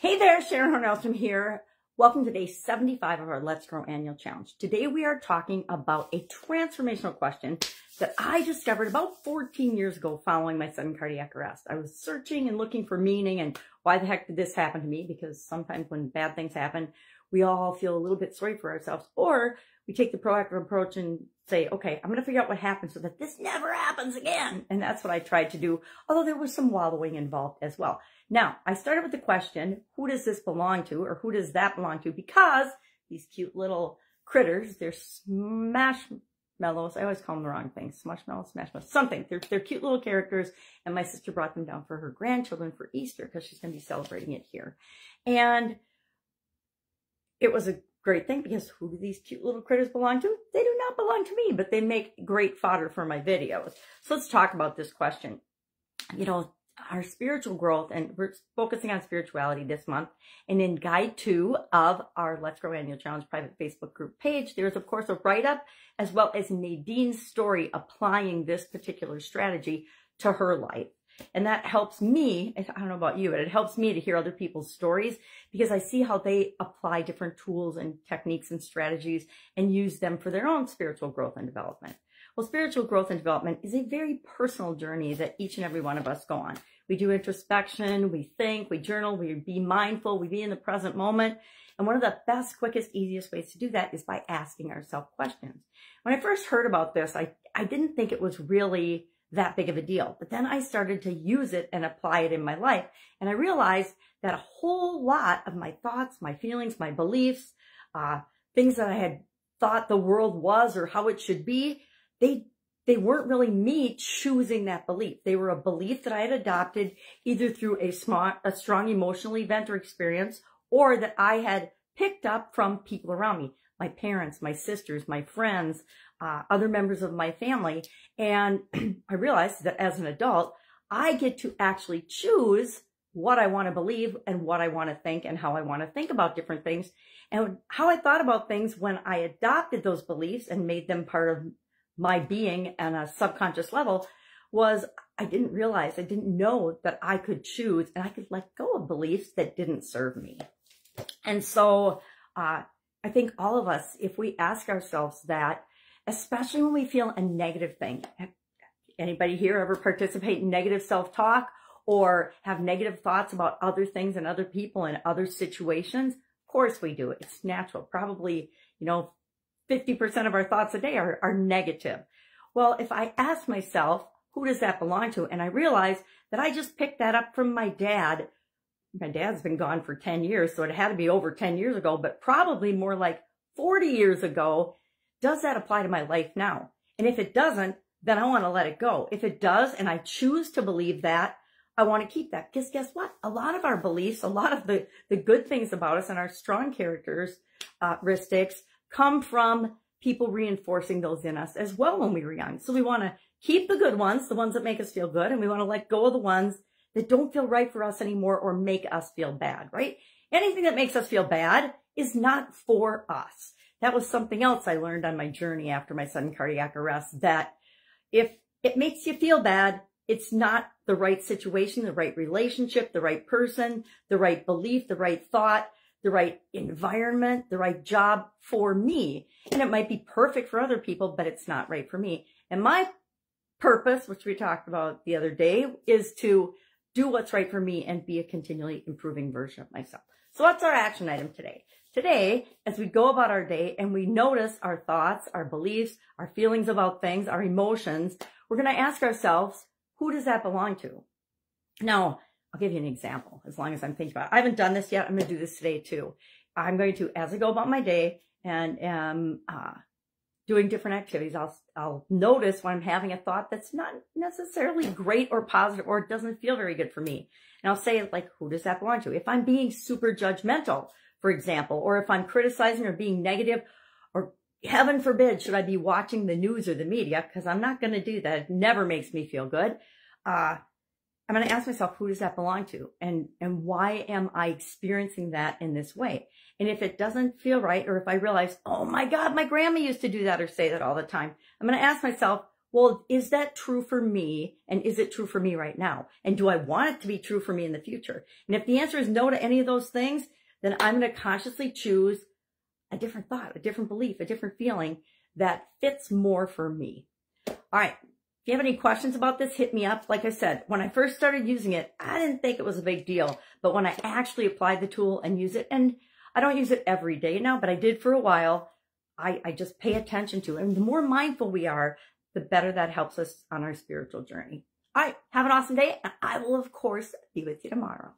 Hey there, Sharon Horne-Ellstrom here. Welcome to day 75 of our Let's Grow Annual Challenge. Today we are talking about a transformational question that I discovered about 14 years ago following my sudden cardiac arrest. I was searching and looking for meaning and why the heck did this happen to me? Because sometimes when bad things happen, we all feel a little bit sorry for ourselves, or we take the proactive approach and say, okay, I'm going to figure out what happened so that this never happens again. And that's what I tried to do, although there was some wallowing involved as well. Now, I started with the question, who does this belong to, or who does that belong to? Because these cute little critters, they're smashmallows. I always call them the wrong thing. Smashmallows, smashmallows, something. They're cute little characters, and my sister brought them down for her grandchildren for Easter because she's going to be celebrating it here. And it was a great thing because who do these cute little critters belong to? They do not belong to me, but they make great fodder for my videos. So let's talk about this question. You know, our spiritual growth, and we're focusing on spirituality this month. And in guide 2 of our Let's Grow Annual Challenge private Facebook group page, there's of course a write-up as well as Nadine's story applying this particular strategy to her life. And that helps me, I don't know about you, but it helps me to hear other people's stories because I see how they apply different tools and techniques and strategies and use them for their own spiritual growth and development. Well, spiritual growth and development is a very personal journey that each and every one of us go on. We do introspection, we think, we journal, we be mindful, we be in the present moment. And one of the best, quickest, easiest ways to do that is by asking ourselves questions. When I first heard about this, I didn't think it was really that big of a deal. But then I started to use it and apply it in my life. And I realized that a whole lot of my thoughts, my feelings, my beliefs, things that I had thought the world was or how it should be, they weren't really me choosing that belief. They were a belief that I had adopted either through a strong emotional event or experience, or that I had picked up from people around me, my parents, my sisters, my friends, other members of my family. And I realized that as an adult, I get to actually choose what I want to believe and what I want to think and how I want to think about different things and how I thought about things when I adopted those beliefs and made them part of my being on a subconscious level was I didn't know that I could choose and I could let go of beliefs that didn't serve me. And so I think all of us, if we ask ourselves that, especially when we feel a negative thing. Anybody here ever participate in negative self-talk or have negative thoughts about other things and other people and other situations? Of course we do. It's natural. Probably, you know, 50% of our thoughts a day are negative. Well, if I ask myself, who does that belong to? And I realize that I just picked that up from my dad. My dad's been gone for 10 years, so it had to be over 10 years ago, but probably more like 40 years ago. Does that apply to my life now? And if it doesn't, then I want to let it go. If it does, and I choose to believe that, I want to keep that. Because guess what? A lot of our beliefs, a lot of the good things about us and our strong characteristics come from people reinforcing those in us as well when we were young. So we want to keep the good ones, the ones that make us feel good, and we want to let go of the ones that don't feel right for us anymore or make us feel bad, right? Anything that makes us feel bad is not for us. That was something else I learned on my journey after my sudden cardiac arrest, that if it makes you feel bad, it's not the right situation, the right relationship, the right person, the right belief, the right thought, the right environment, the right job for me. And it might be perfect for other people, but it's not right for me. And my purpose, which we talked about the other day, is to do what's right for me and be a continually improving version of myself. So that's our action item today. Today, as we go about our day and we notice our thoughts, our beliefs, our feelings about things, our emotions, we're going to ask ourselves, who does that belong to? Now, I'll give you an example as long as I'm thinking about it. I haven't done this yet. I'm going to do this today too. I'm going to, as I go about my day and am doing different activities, I'll notice when I'm having a thought that's not necessarily great or positive or doesn't feel very good for me. And I'll say, like, who does that belong to? If I'm being super judgmental, for example, or if I'm criticizing or being negative, or heaven forbid, should I be watching the news or the media? Because I'm not going to do that. It never makes me feel good. I'm going to ask myself, who does that belong to? And why am I experiencing that in this way? And if it doesn't feel right, or if I realize, oh my God, my grandma used to do that or say that all the time, I'm going to ask myself, well, is that true for me? And is it true for me right now? And do I want it to be true for me in the future? And if the answer is no to any of those things, then I'm going to consciously choose a different thought, a different belief, a different feeling that fits more for me. All right. If you have any questions about this, hit me up. Like I said, when I first started using it, I didn't think it was a big deal. But when I actually applied the tool and use it, and I don't use it every day now, but I did for a while, I just pay attention to it. And the more mindful we are, the better that helps us on our spiritual journey. All right. Have an awesome day. And I will, of course, be with you tomorrow.